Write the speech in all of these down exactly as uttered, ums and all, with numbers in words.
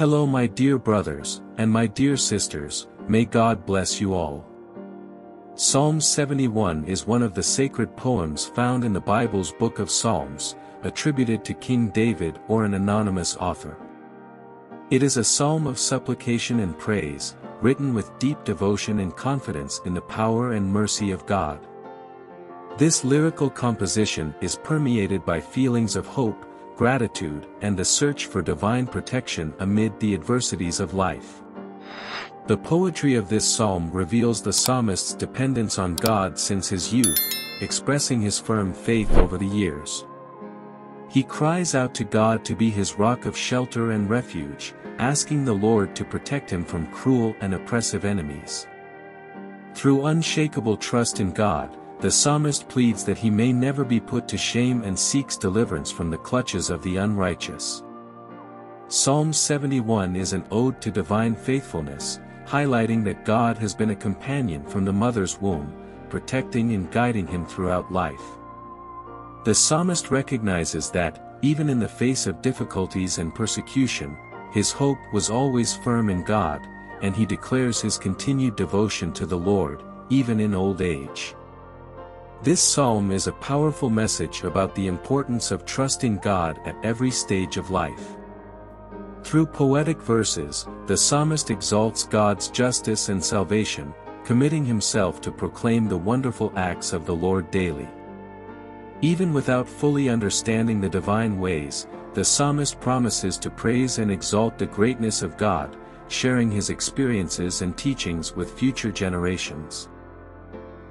Hello my dear brothers, and my dear sisters, may God bless you all. Psalm seventy-one is one of the sacred poems found in the Bible's Book of Psalms, attributed to King David or an anonymous author. It is a psalm of supplication and praise, written with deep devotion and confidence in the power and mercy of God. This lyrical composition is permeated by feelings of hope, gratitude, and the search for divine protection amid the adversities of life. The poetry of this psalm reveals the psalmist's dependence on God since his youth, expressing his firm faith over the years. He cries out to God to be his rock of shelter and refuge, asking the Lord to protect him from cruel and oppressive enemies. Through unshakable trust in God, the psalmist pleads that he may never be put to shame and seeks deliverance from the clutches of the unrighteous. Psalm seventy-one is an ode to divine faithfulness, highlighting that God has been a companion from the mother's womb, protecting and guiding him throughout life. The psalmist recognizes that, even in the face of difficulties and persecution, his hope was always firm in God, and he declares his continued devotion to the Lord, even in old age. This psalm is a powerful message about the importance of trusting God at every stage of life. Through poetic verses, the psalmist exalts God's justice and salvation, committing himself to proclaim the wonderful acts of the Lord daily. Even without fully understanding the divine ways, the psalmist promises to praise and exalt the greatness of God, sharing his experiences and teachings with future generations.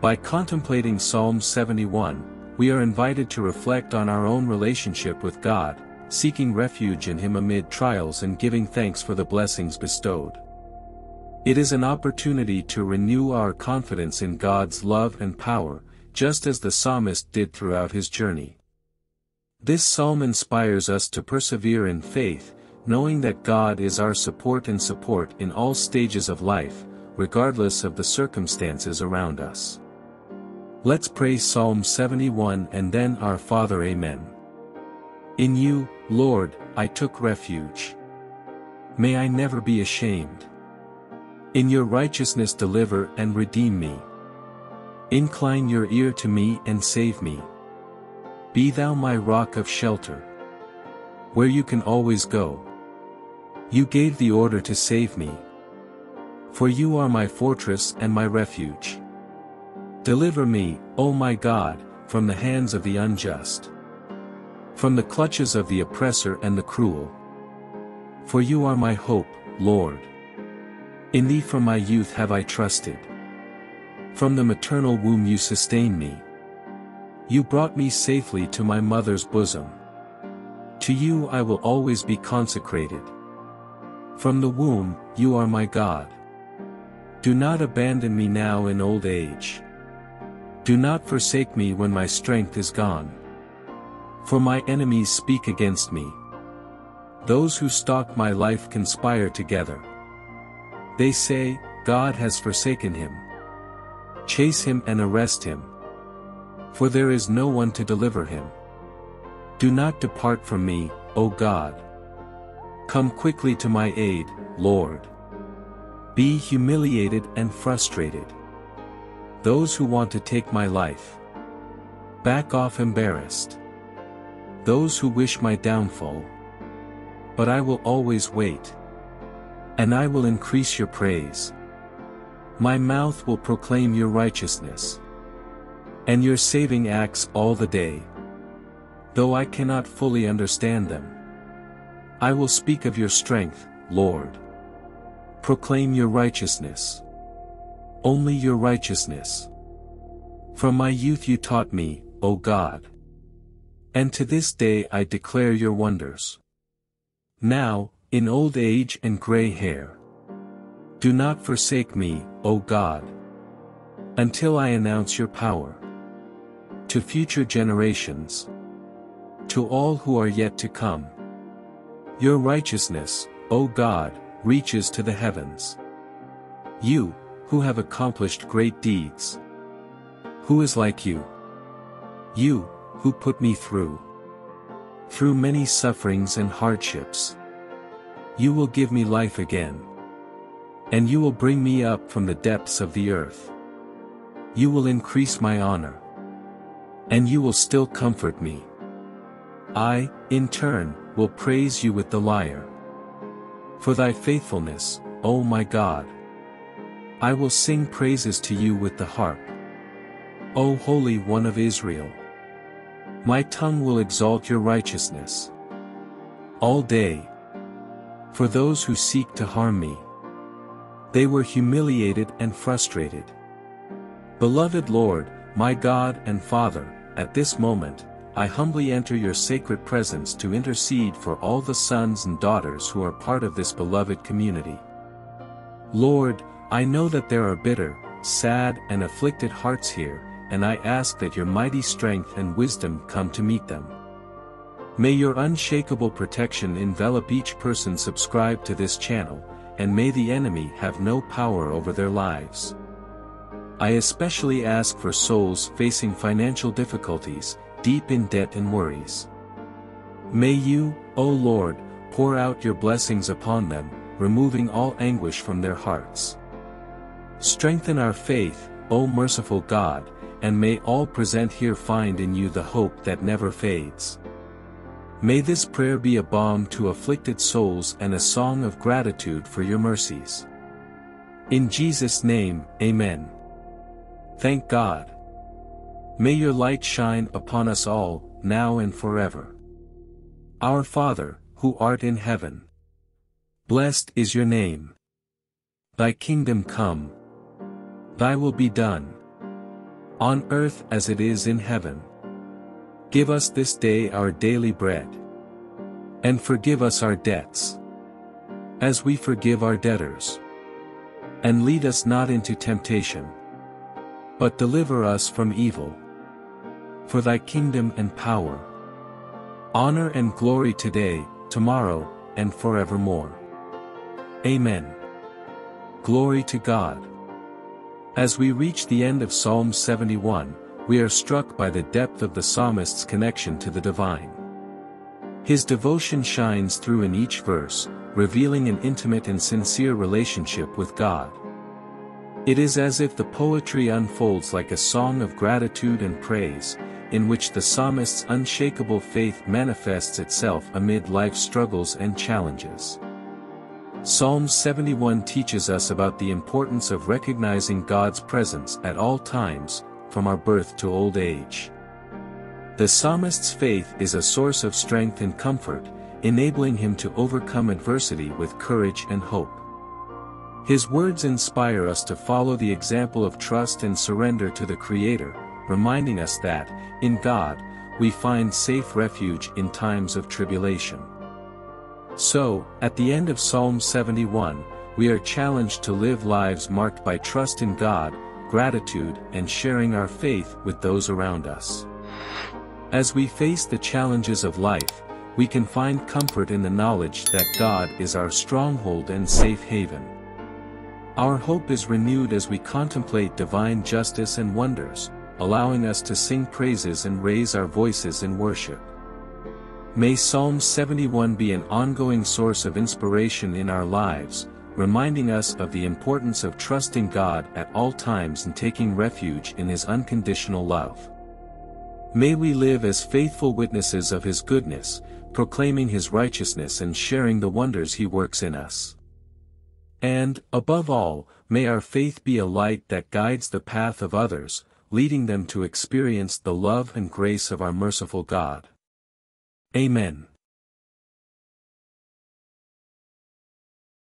By contemplating Psalm seventy-one, we are invited to reflect on our own relationship with God, seeking refuge in Him amid trials and giving thanks for the blessings bestowed. It is an opportunity to renew our confidence in God's love and power, just as the psalmist did throughout his journey. This psalm inspires us to persevere in faith, knowing that God is our support and support in all stages of life, regardless of the circumstances around us. Let's pray Psalm seventy-one and then our Father. Amen. In you, Lord, I took refuge. May I never be ashamed. In your righteousness deliver and redeem me. Incline your ear to me and save me. Be thou my rock of shelter, where you can always go. You gave the order to save me. For you are my fortress and my refuge. Deliver me, O my God, from the hands of the unjust, from the clutches of the oppressor and the cruel. For you are my hope, Lord. In thee from my youth have I trusted. From the maternal womb you sustain me. You brought me safely to my mother's bosom. To you I will always be consecrated. From the womb, you are my God. Do not abandon me now in old age. Do not forsake me when my strength is gone. For my enemies speak against me. Those who stalk my life conspire together. They say, God has forsaken him. Chase him and arrest him. For there is no one to deliver him. Do not depart from me, O God. Come quickly to my aid, Lord. Be humiliated and frustrated those who want to take my life. Back off embarrassed those who wish my downfall. But I will always wait, and I will increase your praise. My mouth will proclaim your righteousness and your saving acts all the day. Though I cannot fully understand them, I will speak of your strength, Lord. Proclaim your righteousness. Only your righteousness. From my youth you taught me, O God. And to this day I declare your wonders. Now, in old age and gray hair, do not forsake me, O God. Until I announce your power to future generations, to all who are yet to come. Your righteousness, O God, reaches to the heavens. You, who have accomplished great deeds. Who is like you? You, who put me through. Through many sufferings and hardships. you will give me life again. And you will bring me up from the depths of the earth. You will increase my honor. And you will still comfort me. I, in turn, will praise you with the lyre. For thy faithfulness, O my God. I will sing praises to you with the harp. O Holy One of Israel. My tongue will exalt your righteousness. All day. For those who seek to harm me. They were humiliated and frustrated. Beloved Lord, my God and Father, at this moment, I humbly enter your sacred presence to intercede for all the sons and daughters who are part of this beloved community. Lord, I know that there are bitter, sad and afflicted hearts here, and I ask that your mighty strength and wisdom come to meet them. May your unshakable protection envelop each person subscribed to this channel, and may the enemy have no power over their lives. I especially ask for souls facing financial difficulties, deep in debt and worries. May you, O Lord, pour out your blessings upon them, removing all anguish from their hearts. Strengthen our faith, O merciful God, and may all present here find in you the hope that never fades. May this prayer be a balm to afflicted souls and a song of gratitude for your mercies. In Jesus' name, Amen. Thank God. May your light shine upon us all, now and forever. Our Father, who art in heaven, blessed is your name. Thy kingdom come. Thy will be done. On earth as it is in heaven. Give us this day our daily bread. And forgive us our debts. As we forgive our debtors. And lead us not into temptation. But deliver us from evil. For thy kingdom and power. Honor and glory today, tomorrow, and forevermore. Amen. Glory to God. As we reach the end of Psalm seventy-one, we are struck by the depth of the psalmist's connection to the divine. His devotion shines through in each verse, revealing an intimate and sincere relationship with God. It is as if the poetry unfolds like a song of gratitude and praise, in which the psalmist's unshakable faith manifests itself amid life's struggles and challenges. Psalm seventy-one teaches us about the importance of recognizing God's presence at all times, from our birth to old age. The psalmist's faith is a source of strength and comfort, enabling him to overcome adversity with courage and hope. His words inspire us to follow the example of trust and surrender to the Creator, reminding us that, in God, we find safe refuge in times of tribulation. So, at the end of Psalm seventy-one, we are challenged to live lives marked by trust in God, gratitude, and sharing our faith with those around us. As we face the challenges of life, we can find comfort in the knowledge that God is our stronghold and safe haven. Our hope is renewed as we contemplate divine justice and wonders, allowing us to sing praises and raise our voices in worship. May Psalm seventy-one be an ongoing source of inspiration in our lives, reminding us of the importance of trusting God at all times and taking refuge in His unconditional love. May we live as faithful witnesses of His goodness, proclaiming His righteousness and sharing the wonders He works in us. And, above all, may our faith be a light that guides the path of others, leading them to experience the love and grace of our merciful God. Amen.